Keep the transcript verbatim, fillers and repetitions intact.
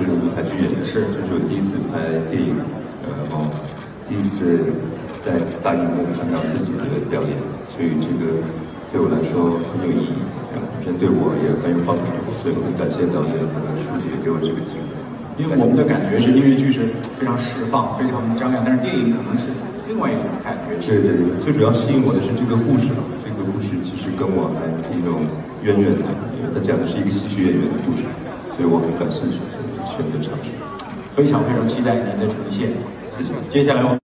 是舞台剧也是，这是我第一次拍电影，然后第一次在大荧幕看到自己的表演，所以这个对我来说很有意义，然后真对我也很有帮助，所以我很感谢导演和书记给我这个机会。因为我们的感觉是音乐剧是非常释放、非常张扬，但是电影可能是另外一种感觉。对对对，最主要吸引我的是这个故事，这个故事其实跟我还挺有渊源的，因为它讲的是一个喜剧演员的故事。 所以我很感兴趣，选择尝试，非常非常期待您的呈现。谢谢。接下来我。